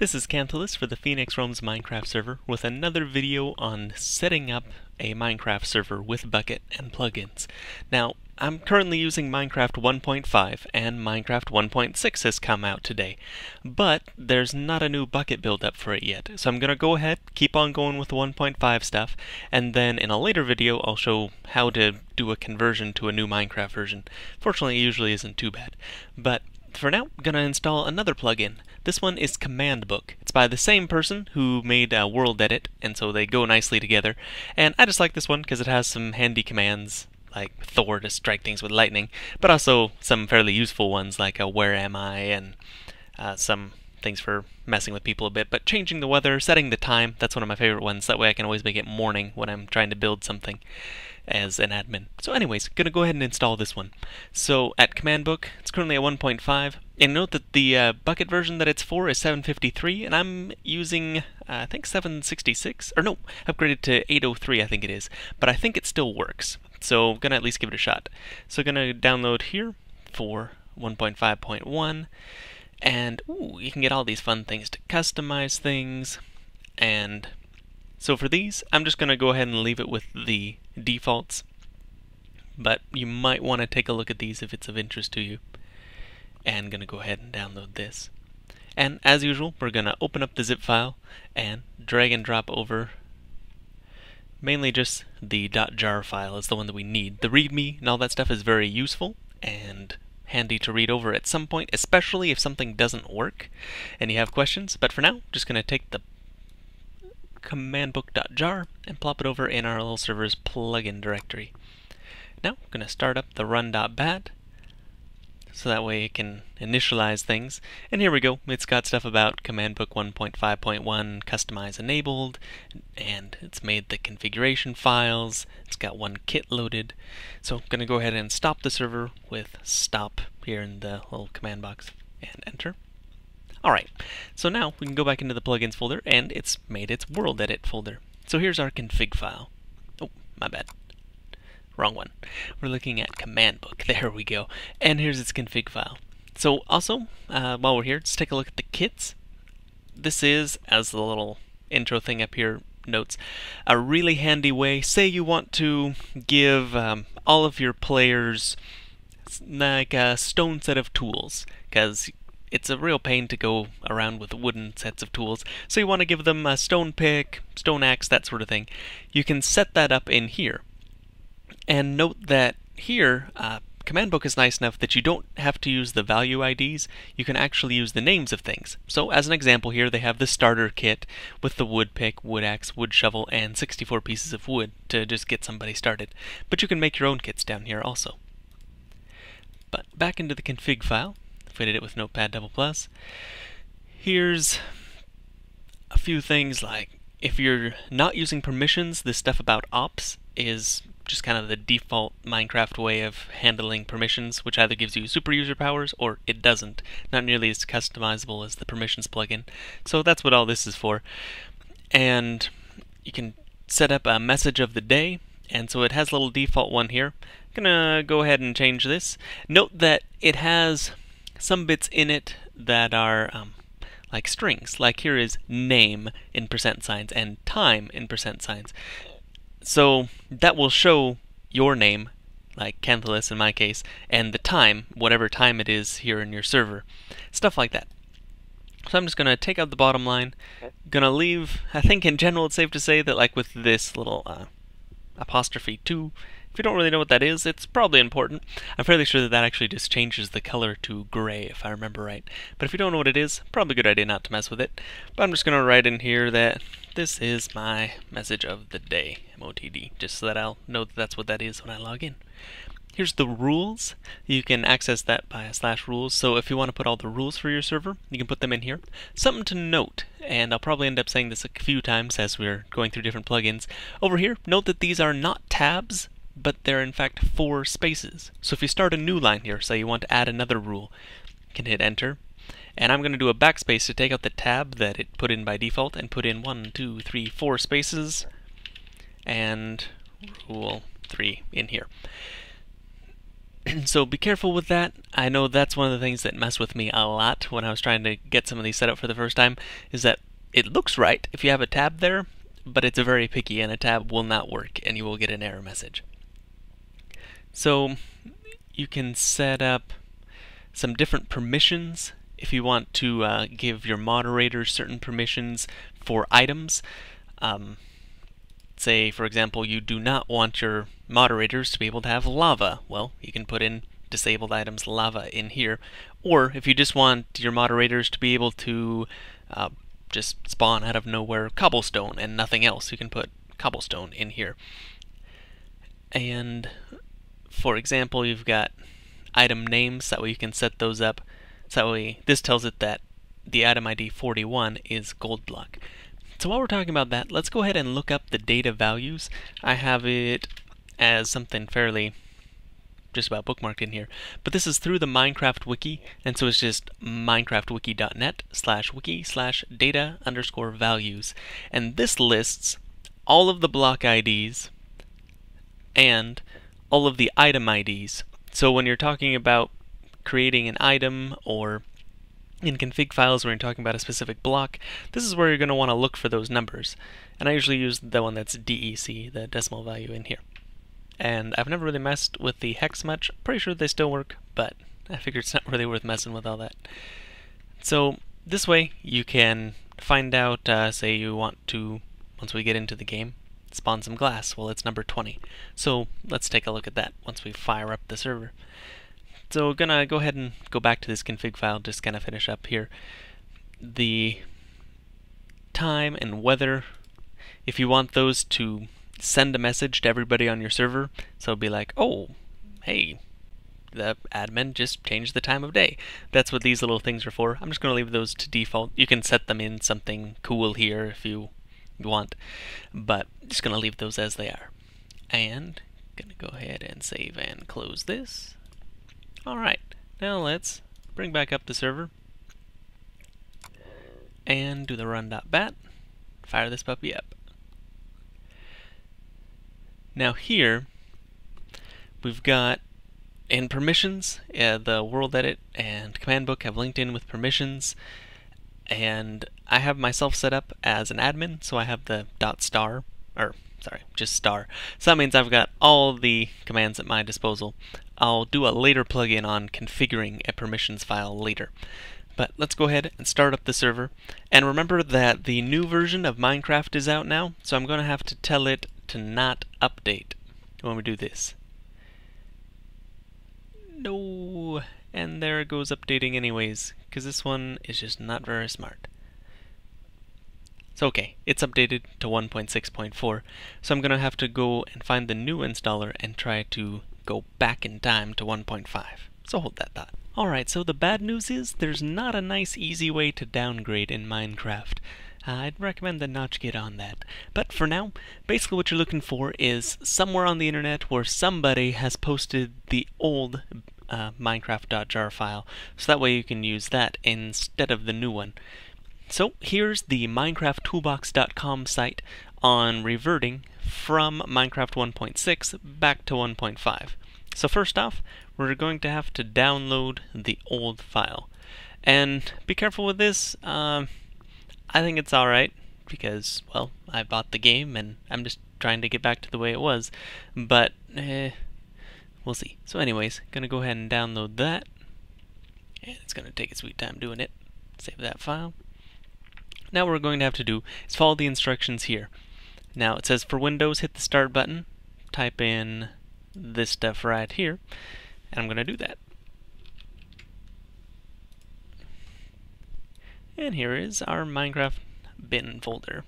This is Qanthelas for the Phoenix Realms Minecraft server with another video on setting up a Minecraft server with Bukkit and plugins. Now, I'm currently using Minecraft 1.5 and Minecraft 1.6 has come out today, but there's not a new Bukkit build up for it yet. So I'm going to go ahead, keep on going with the 1.5 stuff, and then in a later video I'll show how to do a conversion to a new Minecraft version. Fortunately, it usually isn't too bad, but for now, I'm going to install another plugin. This one is Command Book. It's by the same person who made WorldEdit, and so they go nicely together. And I just like this one because it has some handy commands, like Thor to strike things with lightning, but also some fairly useful ones like Where Am I, and some things for messing with people a bit. But changing the weather, setting the time, that's one of my favorite ones. That way I can always make it morning when I'm trying to build something as an admin. So anyways, gonna go ahead and install this one. So at Command Book, it's currently at 1.5, and note that the Bukkit version that it's for is 753, and I'm using, I think 766, or no, upgraded to 803 I think it is, but I think it still works. So gonna at least give it a shot. So gonna download here for 1.5.1, and ooh, you can get all these fun things to customize things, and so for these, I'm just going to go ahead and leave it with the defaults, but you might want to take a look at these if it's of interest to you. And going to go ahead and download this. And as usual, we're going to open up the zip file and drag and drop over. Mainly just the .jar file is the one that we need. The README and all that stuff is very useful and handy to read over at some point, especially if something doesn't work and you have questions. But for now, just going to take the commandbook.jar and plop it over in our little server's plugin directory. Now we're going to start up the run.bat so that way it can initialize things. And here we go. It's got stuff about Command Book 1.5.1 customize enabled, and it's made the configuration files. It's got one kit loaded. So I'm going to go ahead and stop the server with stop here in the little command box and enter. Alright, so now we can go back into the plugins folder, and it's made its WorldEdit folder. So here's our config file. Oh, my bad. Wrong one. We're looking at Command Book. There we go. And here's its config file. So also, while we're here, let's take a look at the kits. This is, as the little intro thing up here notes, a really handy way. Say you want to give all of your players like a stone set of tools, because it's a real pain to go around with wooden sets of tools, so you want to give them a stone pick, stone axe, that sort of thing. You can set that up in here. And note that here, Command Book is nice enough that you don't have to use the value IDs, you can actually use the names of things. So as an example here, they have the starter kit with the wood pick, wood axe, wood shovel, and 64 pieces of wood to just get somebody started. But you can make your own kits down here also. But back into the config file. If I did it with Notepad++. Here's a few things like if you're not using permissions, this stuff about ops is just kind of the default Minecraft way of handling permissions, which either gives you super user powers or it doesn't. Not nearly as customizable as the permissions plugin. So that's what all this is for. And you can set up a message of the day, and so it has a little default one here. I'm gonna go ahead and change this. Note that it has some bits in it that are like strings, like here is name in %, and time in %. So that will show your name, like Qanthelas in my case, and the time, whatever time it is here in your server, stuff like that. So I'm just gonna take out the bottom line, gonna leave, I think in general it's safe to say that like with this little apostrophe 2, if you don't really know what that is, it's probably important. I'm fairly sure that actually just changes the color to gray, if I remember right. But if you don't know what it is, probably a good idea not to mess with it. But I'm just going to write in here that this is my message of the day, MOTD, just so that I'll know that that's what that is when I log in. Here's the rules. You can access that by /rules, so if you want to put all the rules for your server, you can put them in here. Something to note, and I'll probably end up saying this a few times as we're going through different plugins. Over here, note that these are not tabs, but they're in fact 4 spaces. So if you start a new line here, say you want to add another rule, you can hit enter. And I'm going to do a backspace to take out the tab that it put in by default and put in 1, 2, 3, 4 spaces and rule 3 in here. So be careful with that. I know that's one of the things that messed with me a lot when I was trying to get some of these set up for the first time, is that it looks right if you have a tab there, but it's very picky and a tab will not work and you will get an error message. So you can set up some different permissions if you want to give your moderators certain permissions for items. Say, for example, you do not want your moderators to be able to have lava. Well, you can put in disabled items lava in here. Or if you just want your moderators to be able to just spawn out of nowhere cobblestone and nothing else, you can put cobblestone in here. And for example, you've got item names, that way you can set those up. So that way, this tells it that the item ID 41 is gold block. So while we're talking about that, let's go ahead and look up the data values. I have it as something fairly just about bookmarked in here, but this is through the Minecraft wiki, and so it's just minecraftwiki.net/wiki/data_values, and this lists all of the block IDs and all of the item IDs. So when you're talking about creating an item, or in config files where you're talking about a specific block, this is where you're going to want to look for those numbers. And I usually use the one that's DEC, the decimal value in here. And I've never really messed with the hex much. Pretty sure they still work, but I figured it's not really worth messing with all that. So this way you can find out, say you want to, once we get into the game, spawn some glass. Well, it's number 20. So let's take a look at that once we fire up the server. So we're gonna go ahead and go back to this config file, just kind of finish up here. The time and weather, if you want those to send a message to everybody on your server, so it'll be like, oh, hey, the admin just changed the time of day. That's what these little things are for. I'm just gonna leave those to default. You can set them in something cool here if you want, but I'm just gonna leave those as they are. And gonna go ahead and save and close this. Alright, now let's bring back up the server and do the run.bat, fire this puppy up. Now here we've got in permissions, the WorldEdit and Command Book have linked in with permissions, and I have myself set up as an admin, so I have the .star, or sorry, just star. So that means I've got all the commands at my disposal. I'll do a later plugin on configuring a permissions file later. But let's go ahead and start up the server. And remember that the new version of Minecraft is out now, so I'm going to have to tell it to not update when we do this. No, and there it goes updating anyways, because this one is just not very smart. So okay, it's updated to 1.6.4, so I'm going to have to go and find the new installer and try to go back in time to 1.5. So hold that thought. Alright, so the bad news is there's not a nice easy way to downgrade in Minecraft. I'd recommend the Notch get on that. But for now, basically what you're looking for is somewhere on the internet where somebody has posted the old Minecraft.jar file, so that way you can use that instead of the new one. So here's the MinecraftToolbox.com site on reverting from Minecraft 1.6 back to 1.5. So first off, we're going to have to download the old file. And be careful with this. I think it's alright because, well, I bought the game and I'm just trying to get back to the way it was. But, we'll see. So anyways, gonna go ahead and download that. And it's gonna take its sweet time doing it. Save that file. Now what we're going to have to do is follow the instructions here. Now it says for Windows, hit the start button, type in this stuff right here, and I'm going to do that. And here is our Minecraft bin folder.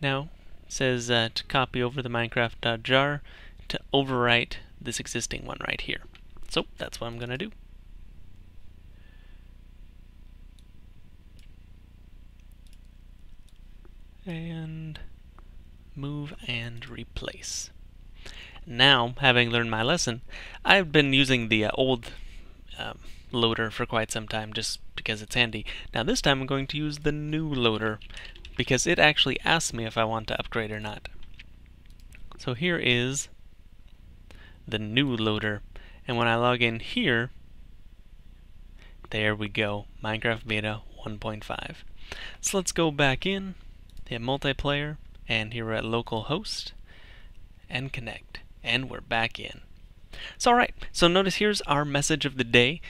Now it says to copy over the Minecraft.jar to overwrite this existing one right here. So that's what I'm going to do. And move and replace. Now, having learned my lesson, I've been using the old loader for quite some time just because it's handy. Now this time I'm going to use the new loader because it actually asks me if I want to upgrade or not. So here is the new loader, And when I log in here, there we go, Minecraft Beta 1.5. So let's go back in, hit multiplayer, and here we're at localhost, and connect, and we're back in. So alright, so notice here's our message of the day.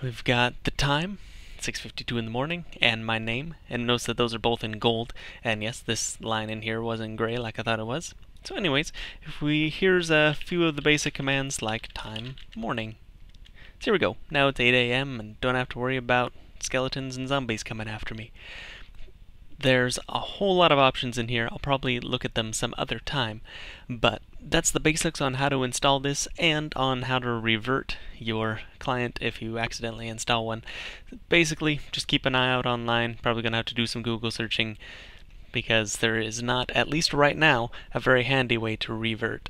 We've got the time, 6:52 in the morning, and my name, and notice that those are both in gold, and yes, this line in here was in gray like I thought it was. So anyways, if we, here's a few of the basic commands like time, morning. So here we go. Now it's 8 a.m. and don't have to worry about skeletons and zombies coming after me. There's a whole lot of options in here. I'll probably look at them some other time, but that's the basics on how to install this and on how to revert your client if you accidentally install one. Basically, just keep an eye out online. Probably gonna have to do some Google searching, because there is not, at least right now, a very handy way to revert